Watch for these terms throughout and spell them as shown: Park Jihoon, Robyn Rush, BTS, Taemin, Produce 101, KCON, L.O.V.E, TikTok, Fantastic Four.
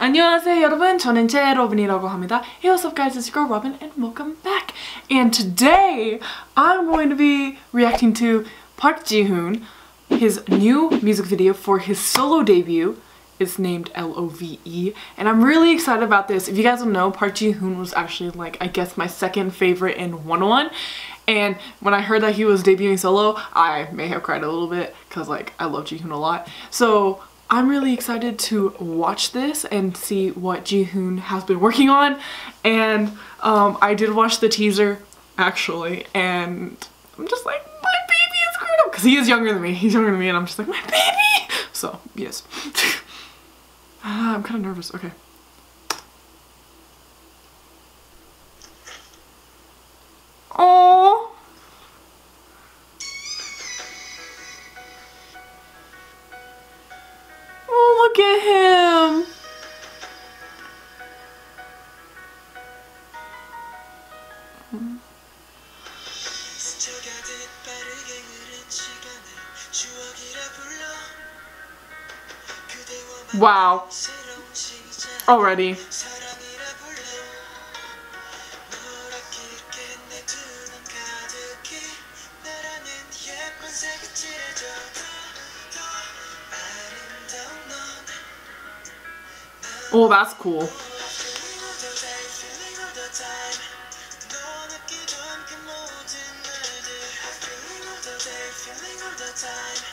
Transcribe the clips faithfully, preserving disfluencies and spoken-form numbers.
안녕하세요 여러분, 저는 제 로빈이라고 합니다. Hey, what's up guys, it's your girl Robin and welcome back. And today I'm going to be reacting to Park Jihoon, his new music video for his solo debut. It's named L O V E and I'm really excited about this. If you guys don't know, Park Jihoon was actually, like, I guess my second favorite in one oh one, and when I heard that he was debuting solo, I may have cried a little bit because, like, I love Jihoon a lot. So I'm really excited to watch this and see what Jihoon has been working on. And um, I did watch the teaser actually, and I'm just like, my baby is grown up, because he is younger than me. He's younger than me and I'm just like, my baby. So yes. Ah, I'm kind of nervous. Okay. Oh. Oh, look at him. Mm-hmm. Wow. Already. Oh, that's cool.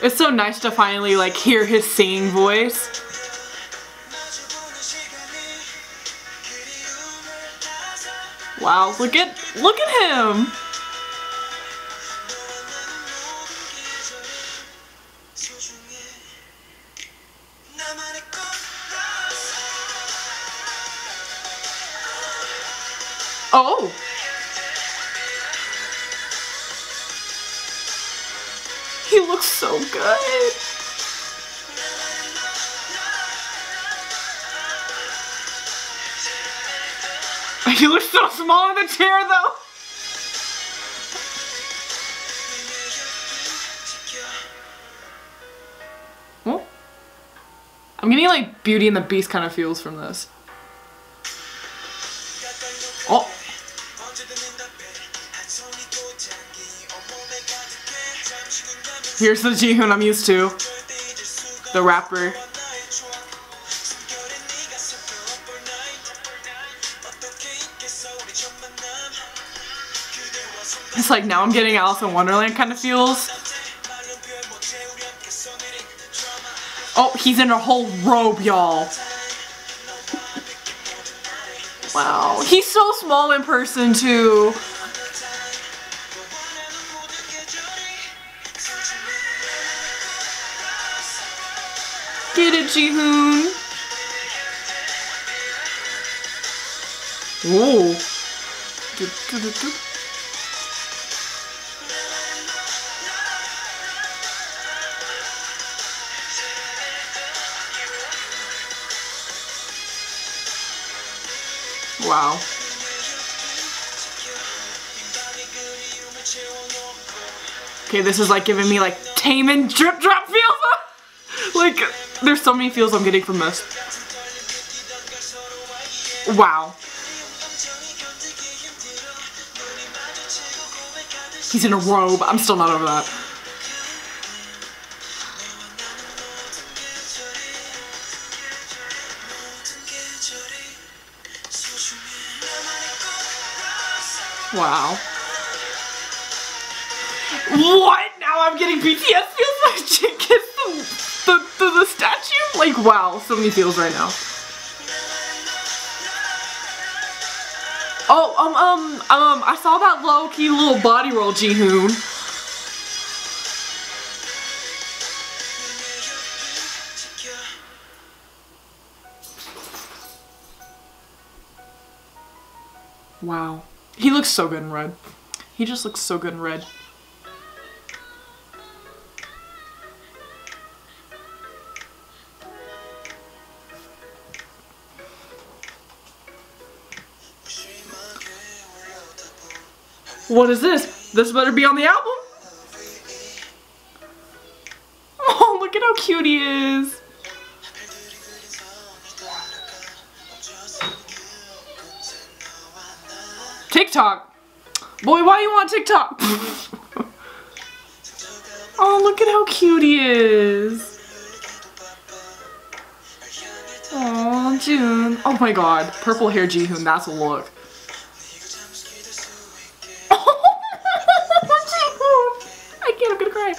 It's so nice to finally, like, hear his singing voice. Wow, look at, look at him! Oh! He looks so good! He looks so small in the chair, though. Oh. I'm getting, like, Beauty and the Beast kind of feels from this. Oh. Here's the Jihoon I'm used to. The rapper. It's like, now I'm getting Alice in Wonderland kind of feels. Oh, he's in a whole robe, y'all. Wow. He's so small in person, too. Get it, Jihoon. Whoa. Wow. Okay, this is, like, giving me, like, Taemin drip drop feels. Like, there's so many feels I'm getting from this. Wow. He's in a robe. I'm still not over that. Wow. What? Now I'm getting B T S feels like she gets the, the, the, the statue? Like, wow, so many feels right now. Oh, um, um, um, I saw that low-key little body roll, Jihoon. Wow. He looks so good in red. He just looks so good in red. What is this? This better be on the album. Oh, look at how cute he is. TikTok. Boy, why you on TikTok? Oh, look at how cute he is. Oh, Jihoon. Oh my god. Purple hair Jihoon, that's a look. I can't, I'm gonna cry.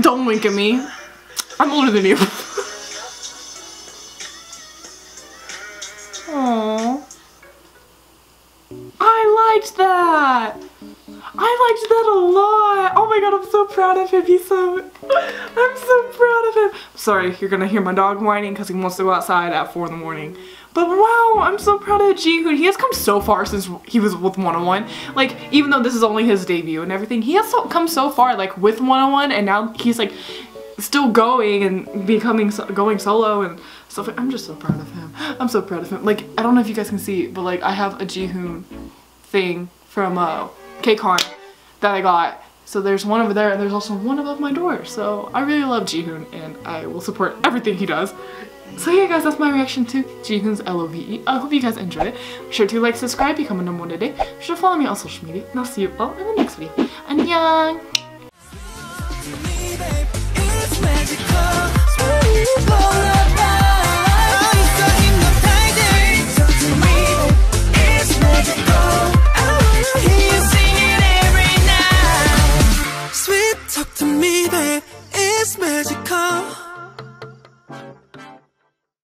Don't wink at me. I'm older than you. Aww. I liked that! I liked that a lot! Oh my god, I'm so proud of him. He's so... I'm so proud of him. Sorry, you're gonna hear my dog whining because he wants to go outside at four in the morning. But wow, I'm so proud of Jihoon. He has come so far since he was with one oh one. Like, even though this is only his debut and everything, he has so, come so far, like, with one oh one, and now he's, like, still going and becoming, so going solo and stuff. I'm just so proud of him. I'm so proud of him. Like, I don't know if you guys can see, but, like, I have a Jihoon thing from uh, K C O N that I got. So there's one over there, and there's also one above my door. So I really love Jihoon, and I will support everything he does. So yeah, guys, that's my reaction to Jihoon's L O V E. I hope you guys enjoyed it. Be sure to like, subscribe, become a number one today. Be sure to follow me on social media, and I'll see you all in the next video. Annyeong! Magical, sweet love.